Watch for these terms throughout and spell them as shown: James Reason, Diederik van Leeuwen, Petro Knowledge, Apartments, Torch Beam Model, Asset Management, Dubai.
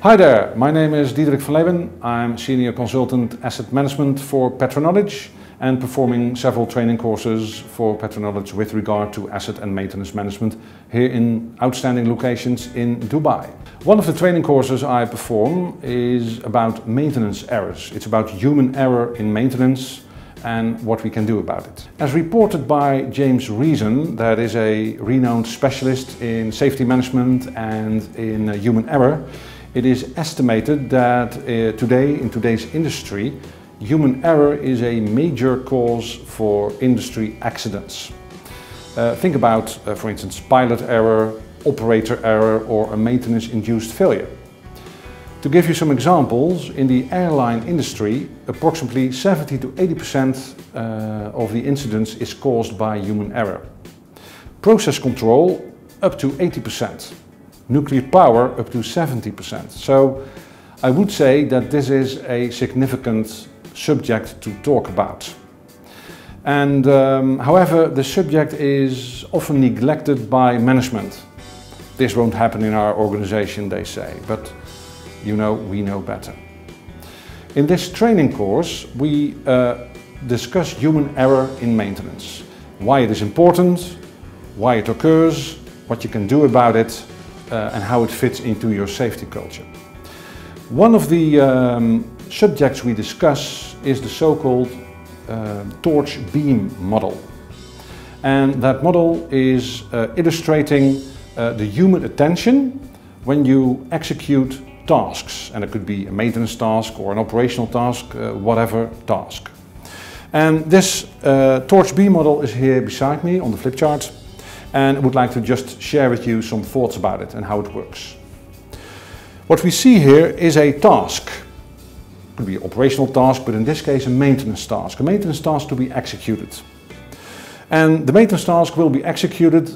Hi there, my name is Diederik van Leeuwen. I'm Senior Consultant Asset Management for Petro Knowledge and performing several training courses for Petro Knowledge with regard to asset and maintenance management here in outstanding locations in Dubai. One of the training courses I perform is about maintenance errors. It's about human error in maintenance and what we can do about it. As reported by James Reason, that is a renowned specialist in safety management and in human error, it is estimated that today, in today's industry, human error is a major cause for industry accidents. Think about, for instance, pilot error, operator error, or a maintenance-induced failure. To give you some examples, in the airline industry, approximately 70 to 80% of the incidents is caused by human error. Process control, up to 80%. Nuclear power, up to 70%. So I would say that this is a significant subject to talk about. And however, the subject is often neglected by management. This won't happen in our organization, they say, but you know, we know better. In this training course, we discuss human error in maintenance, why it is important, why it occurs, what you can do about it, and how it fits into your safety culture. One of the subjects we discuss is the so-called Torch Beam Model. And that model is illustrating the human attention when you execute tasks. And it could be a maintenance task or an operational task, whatever task. And this Torch Beam Model is here beside me on the flip chart. And I would like to just share with you some thoughts about it and how it works. What we see here is a task. It could be an operational task, but in this case a maintenance task. A maintenance task to be executed. And the maintenance task will be executed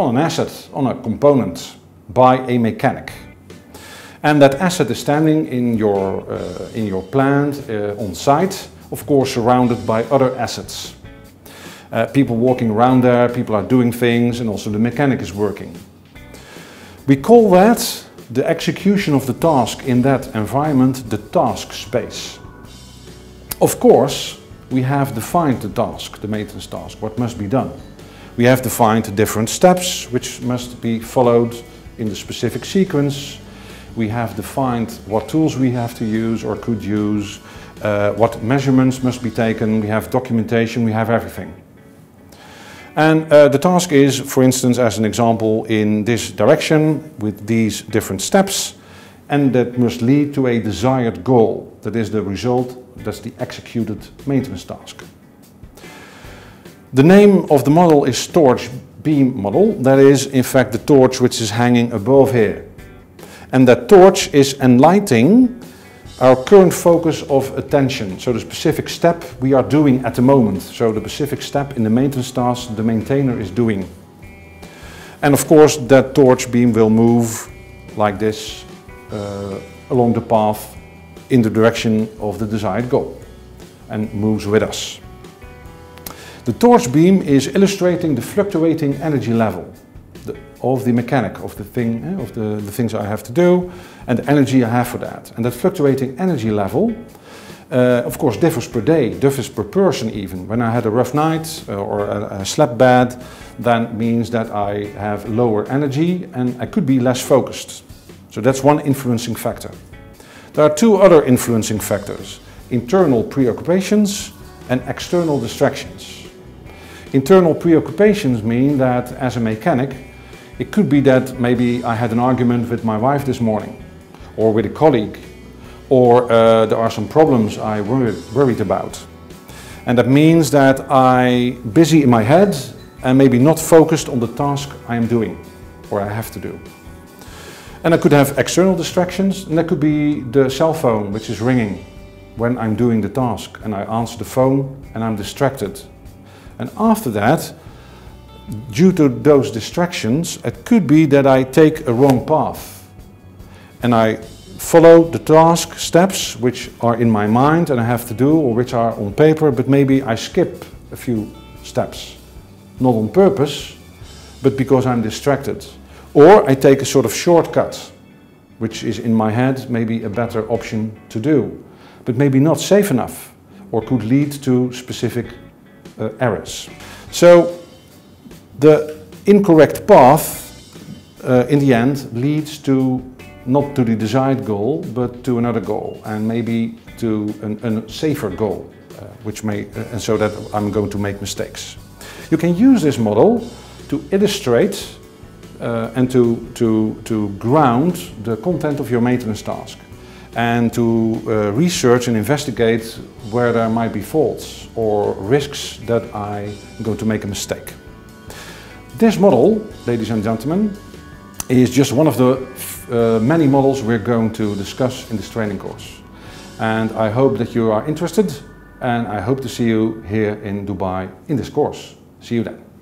on an asset, on a component, by a mechanic. And that asset is standing in your plant, on site, of course surrounded by other assets. People walking around there, people are doing things, and also the mechanic is working. We call that the execution of the task in that environment the task space. Of course, we have defined the task, the maintenance task, what must be done. We have defined the different steps which must be followed in the specific sequence. We have defined what tools we have to use or could use, what measurements must be taken, we have documentation, we have everything. And the task is, for instance, as an example, in this direction with these different steps, and that must lead to a desired goal. That is the result, that's the executed maintenance task. The name of the model is Torch Beam Model. That is, in fact, the torch which is hanging above here. And that torch is enlightening our current focus of attention, so the specific step we are doing at the moment, so the specific step in the maintenance task the maintainer is doing. And of course that torch beam will move like this along the path in the direction of the desired goal and moves with us. The torch beam is illustrating the fluctuating energy level of the mechanic, of the thing, of the things I have to do and the energy I have for that. And that fluctuating energy level, of course, differs per day, differs per person even. When I had a rough night or I slept bad, that means that I have lower energy and I could be less focused. So that's one influencing factor. There are two other influencing factors, internal preoccupations and external distractions. Internal preoccupations mean that, as a mechanic, it could be that maybe I had an argument with my wife this morning, or with a colleague, or there are some problems I worried about. And that means that I'm busy in my head and maybe not focused on the task I am doing, or I have to do. And I could have external distractions, and that could be the cell phone which is ringing when I'm doing the task, and I answer the phone and I'm distracted. And after that, due to those distractions, it could be that I take a wrong path. And I follow the task steps which are in my mind and I have to do, or which are on paper, but maybe I skip a few steps. Not on purpose, but because I'm distracted. Or I take a sort of shortcut. which is in my head maybe a better option to do, but maybe not safe enough or could lead to specific errors. So the incorrect path in the end leads to not to the desired goal, but to another goal, and maybe to a safer goal, which may, and so that I'm going to make mistakes. You can use this model to illustrate and to ground the content of your maintenance task, and to research and investigate where there might be faults or risks that I'm going to make a mistake. This model, ladies and gentlemen, is just one of the many models we're going to discuss in this training course. And I hope that you are interested, and I hope to see you here in Dubai in this course. See you then.